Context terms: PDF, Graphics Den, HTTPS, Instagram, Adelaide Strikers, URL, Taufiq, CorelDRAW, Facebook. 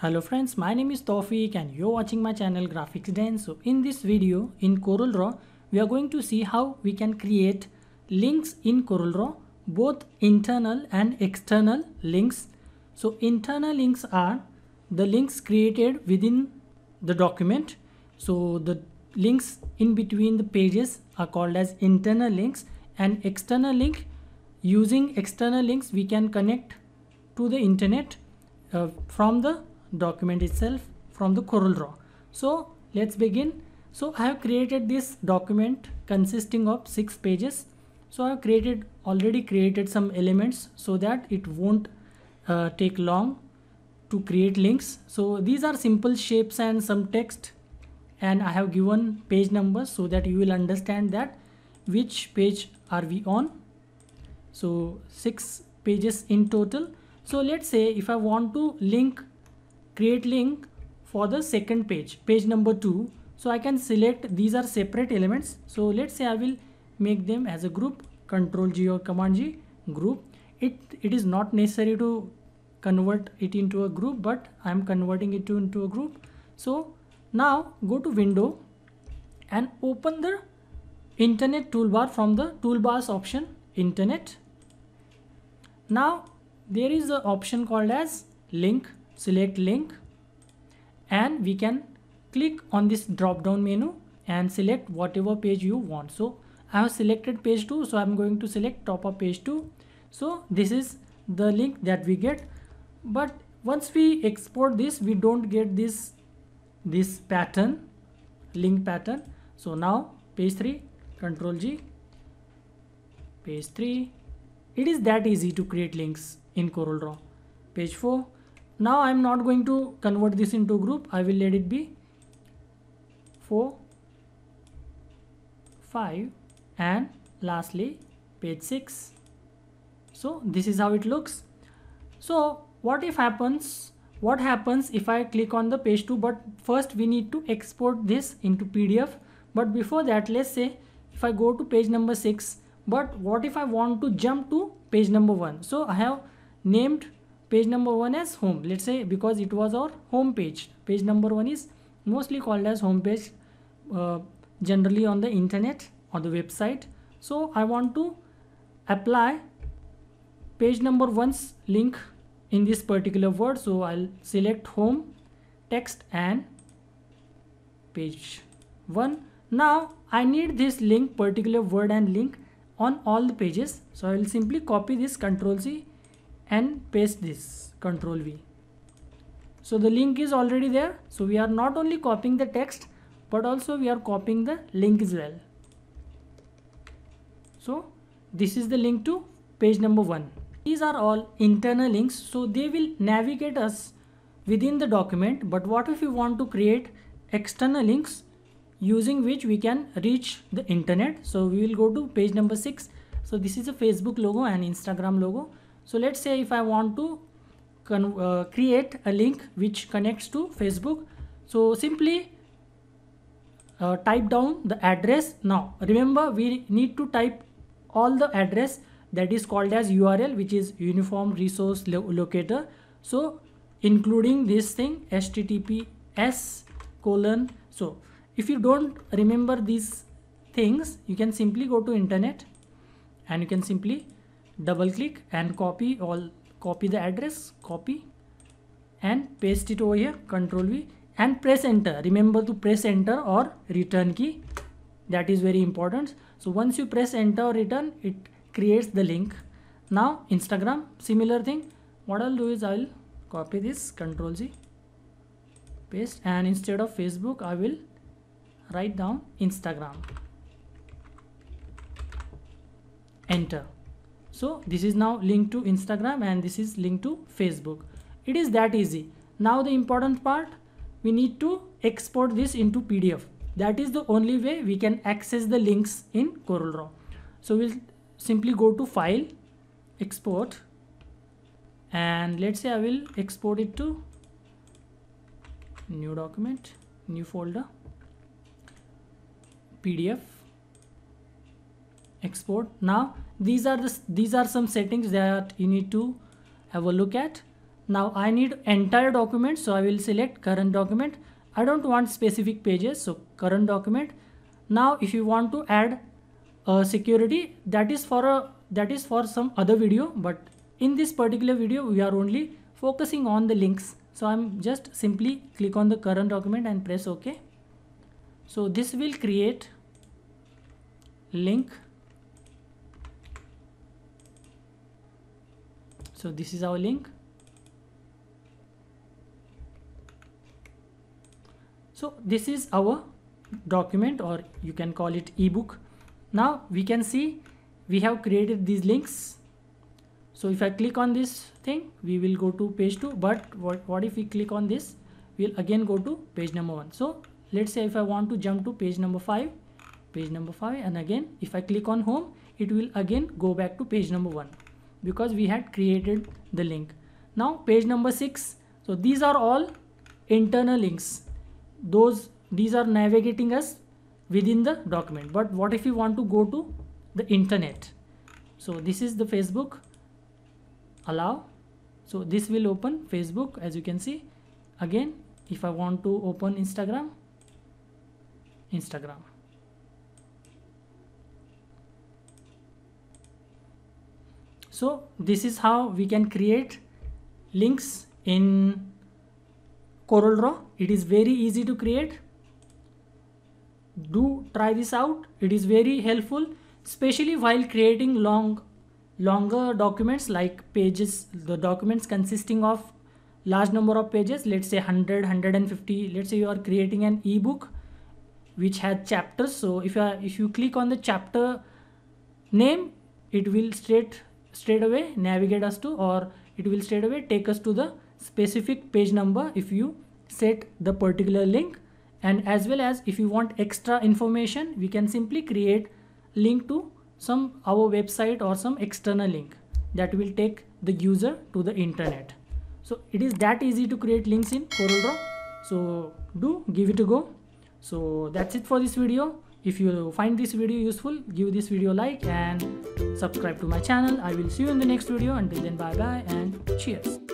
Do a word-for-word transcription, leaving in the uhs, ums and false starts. Hello friends, my name is Taufiq and you're watching my channel Graphics Den. So in this video in CorelDRAW, we are going to see how we can create links in CorelDRAW, both internal and external links. So internal links are the links created within the document. So the links in between the pages are called as internal links, and external link, using external links we can connect to the internet uh, from the document itself, from the CorelDRAW. So let's begin. So I have created this document consisting of six pages. So I have created already created some elements so that it won't uh, take long to create links. So these are simple shapes and some text, and I have given page numbers so that you will understand that which page are we on. So six pages in total. So let's say if I want to link create link for the second page, page number two, so I can select these are separate elements. So let's say I will make them as a group, Control G or Command G, group. It it is not necessary to convert it into a group, but I am converting it to, into a group. So now go to window and open the internet toolbar from the toolbars option, internet. Now there is the option called as link. Select link, and we can click on this drop down menu and select whatever page you want. So I have selected page two, so I'm going to select top of page two. So this is the link that we get, but once we export this, we don't get this this pattern, link pattern. So now page three, Control G, page three. It is that easy to create links in CorelDRAW. Page four. Now I am not going to convert this into a group. I will let it be four, five, and lastly page six. So this is how it looks. So what if happens, what happens if I click on the page two, but first we need to export this into P D F. But before that, let's say if I go to page number six, but what if I want to jump to page number one? So I have named page number one as home, let's say, because it was our home page. Page number one is mostly called as home page, uh, generally on the internet or the website. So I want to apply page number one's link in this particular word. So I'll select home, text, and page one. Now I need this link, particular word and link, on all the pages. So I will simply copy this, Control C, and paste this, Control V. So the link is already there. So we are not only copying the text, but also we are copying the link as well. So this is the link to page number one. These are all internal links, so they will navigate us within the document. But what if we want to create external links using which we can reach the internet? So we will go to page number six. So this is a Facebook logo and Instagram logo. So let's say if I want to uh, create a link which connects to Facebook, so simply uh, type down the address. Now remember, we need to type all the address that is called as U R L, which is Uniform Resource Locator. So including this thing, H T T P S colon. So if you don't remember these things, you can simply go to internet and you can simply double click and copy all copy the address, copy and paste it over here, Control V, and press enter. Remember to press enter or return key, that is very important. So once you press enter or return, it creates the link. Now Instagram, similar thing. What I'll do is I'll copy this, Control Z, paste, and instead of Facebook I will write down Instagram, enter. So this is now linked to Instagram and this is linked to Facebook. It is that easy. Now the important part, we need to export this into P D F. That is the only way we can access the links in CorelDRAW. So we'll simply go to file, export, and let's say I will export it to new document, new folder, P D F, export. Now these are the these are some settings that you need to have a look at. Now I need entire document, so I will select current document. I don't want specific pages, so current document. Now if you want to add uh, security, that is for a that is for some other video, but in this particular video we are only focusing on the links. So I'm just simply click on the current document and press OK. So this will create link. So this is our link. So this is our document, or you can call it ebook. Now we can see we have created these links. So if I click on this thing, we will go to page two, but what, what if we click on this, we'll again go to page number one. So let's say if I want to jump to page number five, page number five, and again if I click on home, it will again go back to page number one because we had created the link. Now page number six. So these are all internal links. Those, these are navigating us within the document. But what if we want to go to the internet? So this is the Facebook. Allow. So this will open Facebook, as you can see. Again, if I want to open Instagram, Instagram. So this is how we can create links in CorelDRAW. It is very easy to create. Do try this out. It is very helpful, especially while creating long longer documents like pages, the documents consisting of large number of pages, let's say one hundred, one hundred fifty. Let's say you are creating an ebook which had chapters. So if you are, if you click on the chapter name, it will straight straight away navigate us to, or it will straight away take us to the specific page number if you set the particular link. And as well as if you want extra information, we can simply create link to some our website or some external link that will take the user to the internet. So it is that easy to create links in CorelDRAW. So do give it a go. So that's it for this video. If you find this video useful, give this video a like and subscribe to my channel. I will see you in the next video. Until then, bye bye and cheers.